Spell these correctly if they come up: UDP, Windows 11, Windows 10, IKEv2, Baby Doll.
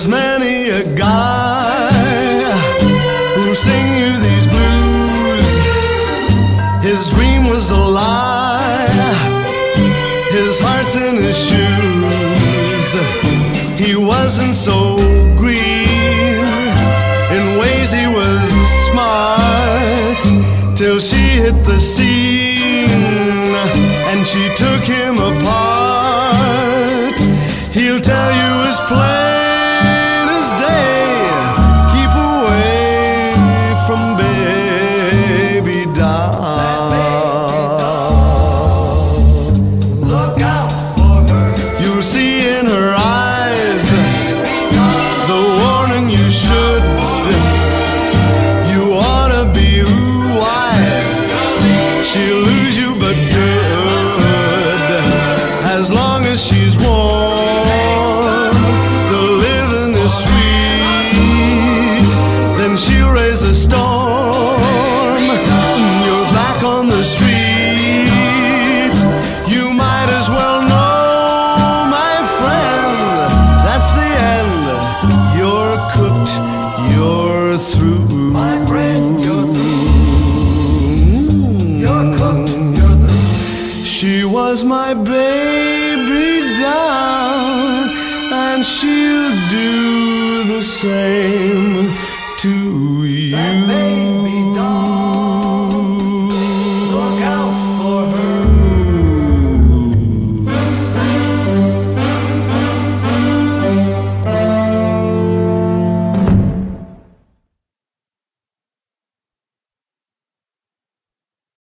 There's many a guy who'll sing you these blues. His dream was a lie, his heart's in his shoes. He wasn't so green, in ways he was smart, till she hit the scene and she took him apart. He'll tell you his plan. As long as she's warm, the living is sweet. Then she'll raise a storm, you're back on the street. You might as well know, my friend, that's the end. You're cooked, you're through. My friend, you're through. You're cooked, you're through. She was my baby doll, and she'll do the same to you.